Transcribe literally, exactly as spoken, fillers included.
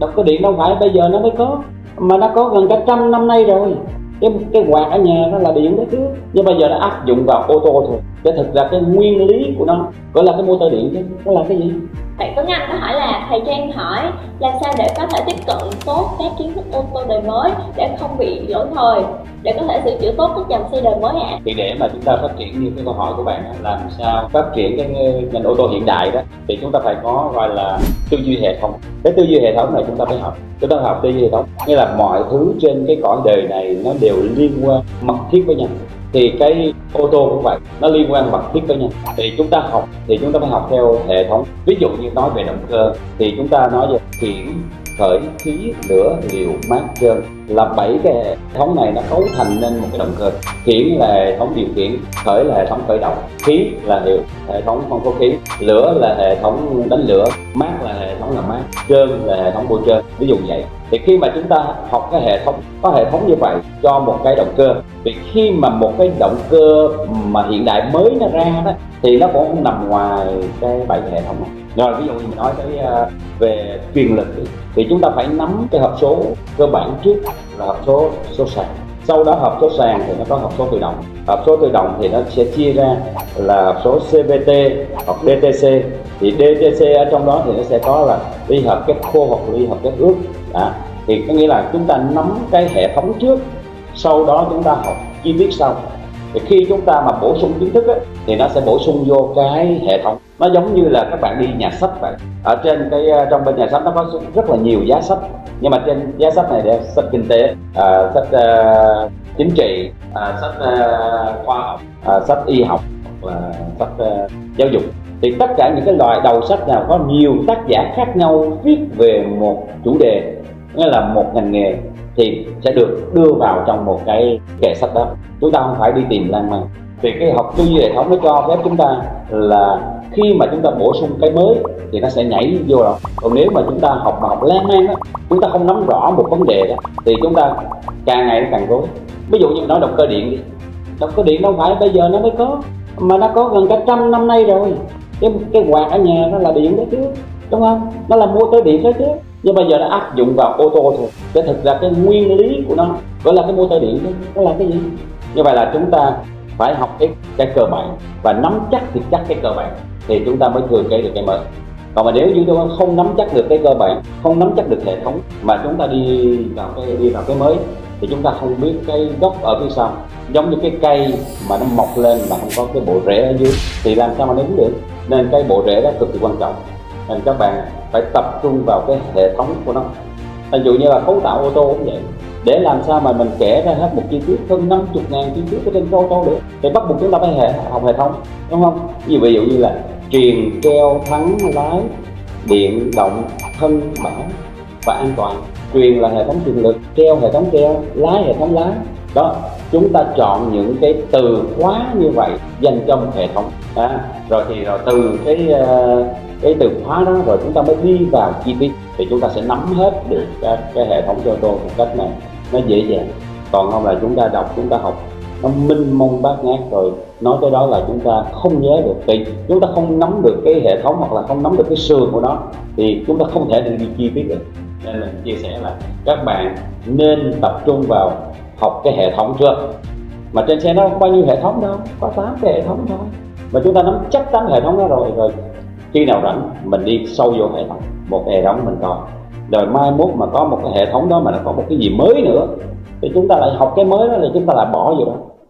Đọc có điện đâu phải bây giờ nó mới có, mà nó có gần cả trăm năm nay rồi. Cái, cái quạt ở nhà nó là điện đó chứ, nhưng bây giờ đã áp dụng vào ô tô thôi. Để thực ra cái nguyên lý của nó gọi là cái motor điện chứ, nó là cái gì? Vậy Tuấn Anh có hỏi là thầy Trang hỏi làm sao để có thể tiếp cận tốt các kiến thức ô tô đời mới để không bị lỗi thời, để có thể sửa chữa tốt các dòng xe đời mới ạ? Thì để mà chúng ta phát triển như cái câu hỏi của bạn, làm sao phát triển cái ngành ô tô hiện đại đó, thì chúng ta phải có gọi là tư duy hệ thống. Cái tư duy hệ thống này chúng ta phải học, chúng ta học tư duy hệ thống nghĩa là mọi thứ trên cái cõi đời này nó đều liên quan mật thiết với nhau. Thì cái ô tô cũng vậy, nó liên quan mật thiết với nhau. Thì chúng ta học, thì chúng ta phải học theo hệ thống. Ví dụ như nói về động cơ, thì chúng ta nói về chuyển, khởi, khí, lửa, liệu, mát, trơn, là bảy cái hệ thống này nó cấu thành nên một cái động cơ. Chuyển là hệ thống điều khiển, khởi là hệ thống khởi động, khí là điều hệ thống không có khí, lửa là hệ thống đánh lửa, mát là hệ thống làm mát, trơn là hệ thống bôi trơn. Ví dụ vậy. Thì khi mà chúng ta học cái hệ thống, có hệ thống như vậy cho một cái động cơ, thì khi mà một cái động cơ mà hiện đại mới nó ra đó, thì nó cũng không nằm ngoài cái bảy hệ thống này. Rồi ví dụ như mình nói tới về truyền lực đi, thì chúng ta phải nắm cái hộp số cơ bản trước là hộp số số sàn, sau đó hộp số sàn thì nó có hộp số tự động. Hộp số tự động thì nó sẽ chia ra là hộp số xê vê tê hoặc đê tê xê. Thì đê tê xê ở trong đó thì nó sẽ có là ly hợp kết khô hoặc ly hợp kết ướt. Đó. Thì có nghĩa là chúng ta nắm cái hệ thống trước, sau đó chúng ta học chi tiết sau. Thì khi chúng ta mà bổ sung kiến thức ấy, thì nó sẽ bổ sung vô cái hệ thống. Nó giống như là các bạn đi nhà sách vậy. Ở trên cái trong bên nhà sách nó có rất là nhiều giá sách, nhưng mà trên giá sách này là sách kinh tế, à, sách à, chính trị, à, sách à, khoa học, à, sách y học, à, sách à, giáo dục. Thì tất cả những cái loại đầu sách nào có nhiều tác giả khác nhau viết về một chủ đề, nghĩa là một ngành nghề, thì sẽ được đưa vào trong một cái kệ sách đó. Chúng ta không phải đi tìm lan man. Vì cái học tư duy hệ thống nó cho phép chúng ta là khi mà chúng ta bổ sung cái mới thì nó sẽ nhảy vô rồi. Còn nếu mà chúng ta học mà học lan man đó, chúng ta không nắm rõ một vấn đề đó, thì chúng ta càng ngày càng rối. Ví dụ như nói động cơ điện đi, động cơ điện đâu phải bây giờ nó mới có, mà nó có gần cả trăm năm nay rồi. Cái, cái quạt ở nhà nó là điện đó chứ, đúng không? Nó là motor điện đó chứ, nhưng bây giờ đã áp dụng vào ô tô thôi. Để thực ra cái nguyên lý của nó gọi là cái motor điện đó, nó là cái gì? Như vậy là chúng ta phải học cái, cái cơ bản và nắm chắc thì chắc cái cơ bản, thì chúng ta mới thừa kế được cái mới. Còn mà nếu như chúng ta không nắm chắc được cái cơ bản, không nắm chắc được hệ thống, mà chúng ta đi vào cái đi vào cái mới, thì chúng ta không biết cái gốc ở phía sau. Giống như cái cây mà nó mọc lên mà không có cái bộ rễ ở dưới thì làm sao mà nó đứng được. Nên cái bộ rễ đó cực kỳ quan trọng, nên các bạn phải tập trung vào cái hệ thống của nó. Ví dụ như là cấu tạo ô tô cũng vậy, để làm sao mà mình kể ra hết một chi tiết hơn năm mươi ngàn chi tiết ở trên ô tô được, thì bắt buộc chúng ta phải hệ học hệ thống, đúng không? Ví dụ như là truyền, treo, thắng, lái, điện, động, thân, bảo và an toàn. Truyền là hệ thống truyền lực, treo hệ thống treo, lái hệ thống lái. Đó, chúng ta chọn những cái từ khóa như vậy dành cho hệ thống. À, rồi thì rồi từ cái cái từ khóa đó rồi chúng ta mới đi vào chi tiết, thì chúng ta sẽ nắm hết được cái, cái hệ thống ô tô một cách này nó dễ dàng. Còn không là chúng ta đọc, chúng ta học nó minh mông bát ngát, rồi nói tới đó là chúng ta không nhớ được. Thì chúng ta không nắm được cái hệ thống hoặc là không nắm được cái sườn của nó thì chúng ta không thể đi chi tiết được. Nên mình chia sẻ là các bạn nên tập trung vào học cái hệ thống trước. Mà trên xe nó không bao nhiêu hệ thống đâu, có tám cái hệ thống thôi, mà chúng ta nắm chắc tám hệ thống đó rồi, rồi khi nào rảnh mình đi sâu vô hệ thống, một hệ thống mình coi. Rồi mai mốt mà có một cái hệ thống đó mà nó có một cái gì mới nữa thì chúng ta lại học cái mới đó, là chúng ta lại bỏ vô đó.